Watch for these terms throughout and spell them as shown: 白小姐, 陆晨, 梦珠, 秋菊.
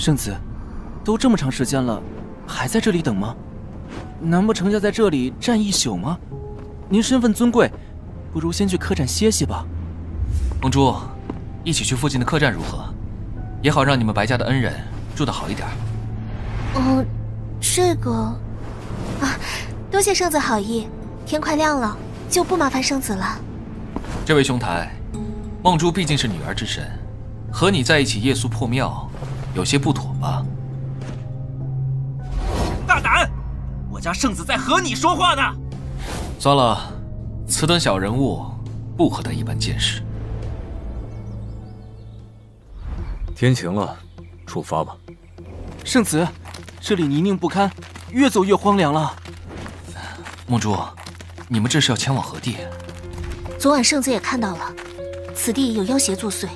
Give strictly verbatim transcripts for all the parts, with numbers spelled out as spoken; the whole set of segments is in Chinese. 圣子，都这么长时间了，还在这里等吗？难不成要在这里站一宿吗？您身份尊贵，不如先去客栈歇息吧。盟主，一起去附近的客栈如何？也好让你们白家的恩人住得好一点。哦，这个啊，多谢圣子好意。天快亮了，就不麻烦圣子了。这位兄台，梦珠毕竟是女儿之身，和你在一起夜宿破庙，有些不妥吧？大胆！我家圣子在和你说话呢。算了，此等小人物，不和他一般见识。天晴了，出发吧。圣子，这里泥泞不堪，越走越荒凉了。梦珠，你们这是要前往何地？昨晚圣子也看到了，此地有妖邪作祟，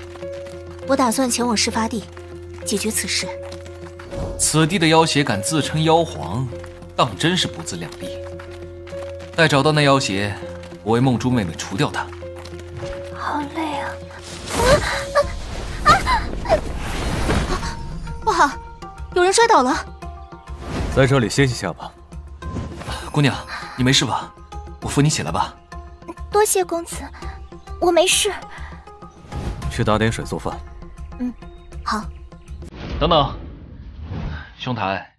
我打算前往事发地，解决此事。此地的妖邪敢自称妖皇，倒也真是不自量力。待找到那妖邪，我为梦珠妹妹除掉他。好累啊！啊啊啊！不好，有人摔倒了。在这里歇息下吧。姑娘，你没事吧？我扶你起来吧。多谢公子，我没事。去打点水做饭。嗯，好。等等，兄台，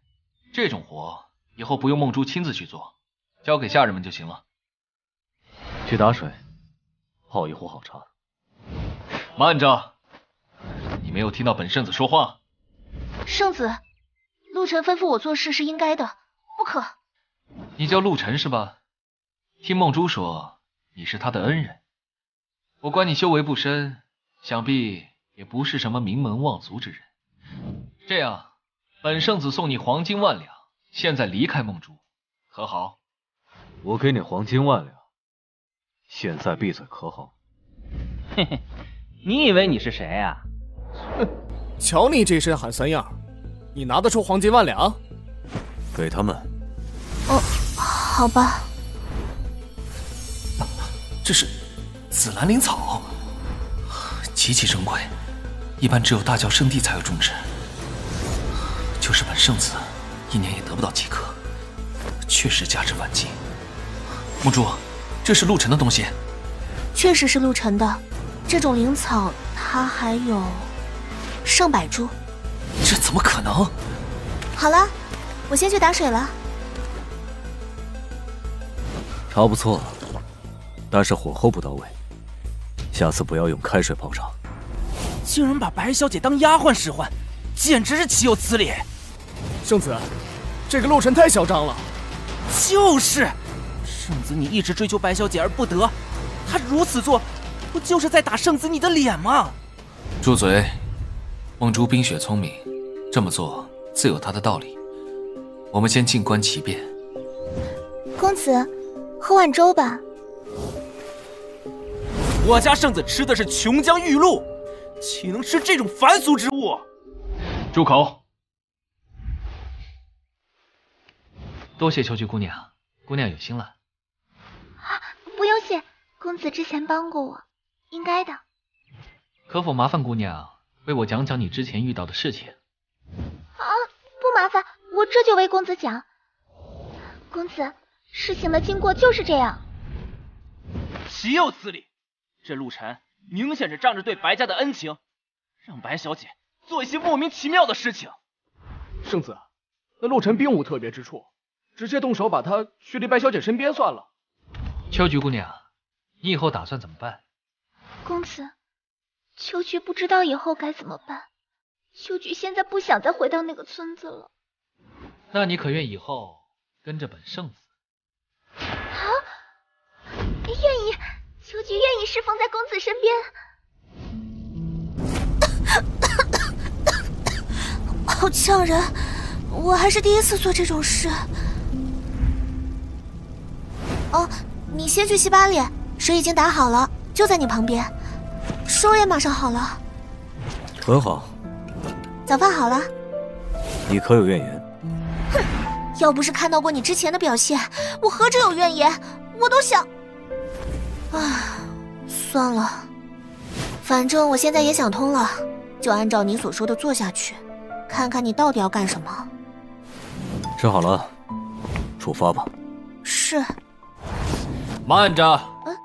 这种活以后不用梦珠亲自去做，交给下人们就行了。去打水，泡一壶好茶。慢着，你没有听到本圣子说话？圣子，陆晨吩咐我做事是应该的，不可。你叫陆晨是吧？听梦珠说，你是他的恩人。我管你修为不深，想必也不是什么名门望族之人。这样，本圣子送你黄金万两，现在离开梦珠，可好？我给你黄金万两，现在闭嘴可好？嘿嘿，你以为你是谁啊？哼，瞧你这身喊三样，你拿得出黄金万两？给他们。哦，好吧。这是紫兰灵草，极其珍贵，一般只有大教圣地才会种植。就是本圣子，一年也得不到几颗，确实价值万金。梦珠，这是陆晨的东西。确实是陆晨的，这种灵草它还有上百株。这怎么可能？好了，我先去打水了。茶不错。但是火候不到位，下次不要用开水泡茶。竟然把白小姐当丫鬟使唤，简直是岂有此理！圣子，这个陆晨太嚣张了。就是，圣子你一直追求白小姐而不得，他如此做，不就是在打圣子你的脸吗？住嘴！梦珠冰雪聪明，这么做自有她的道理。我们先静观其变。公子，喝碗粥吧。我家圣子吃的是琼浆玉露，岂能吃这种凡俗之物？住口！多谢秋菊姑娘，姑娘有心了。啊，不用谢，公子之前帮过我，应该的。可否麻烦姑娘为我讲讲你之前遇到的事情？啊，不麻烦，我这就为公子讲。公子，事情的经过就是这样。岂有此理！这陆晨明显是仗着对白家的恩情，让白小姐做一些莫名其妙的事情。圣子，那陆晨并无特别之处，直接动手把他驱离白小姐身边算了。秋菊姑娘，你以后打算怎么办？公子，秋菊不知道以后该怎么办。秋菊现在不想再回到那个村子了。那你可愿以后跟着本圣子？啊，愿意。秋菊愿意侍奉在公子身边，好呛人！我还是第一次做这种事。哦，你先去洗把脸，水已经打好了，就在你旁边。粥也马上好了。很好。早饭好了。你可有怨言？哼，要不是看到过你之前的表现，我何止有怨言，我都想。啊，算了，反正我现在也想通了，就按照你所说的做下去。看看你到底要干什么。吃好了，出发吧。是。慢着，嗯、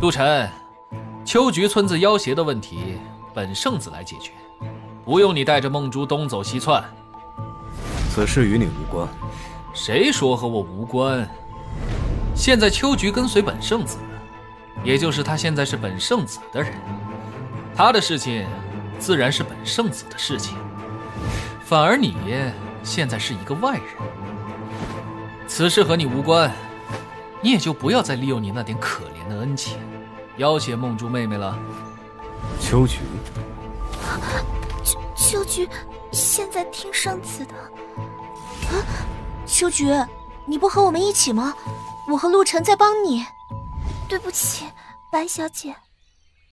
陆晨，秋菊村子要挟的问题，本圣子来解决，不用你带着梦珠东走西窜。此事与你无关。谁说和我无关？现在秋菊跟随本圣子，也就是他现在是本圣子的人，他的事情。 自然是本圣子的事情，反而你现在是一个外人，此事和你无关，你也就不要再利用你那点可怜的恩情，要挟梦珠妹妹了。秋菊，秋秋菊，现在听圣子的。啊，秋菊，你不和我们一起吗？我和陆晨在帮你。对不起，白小姐。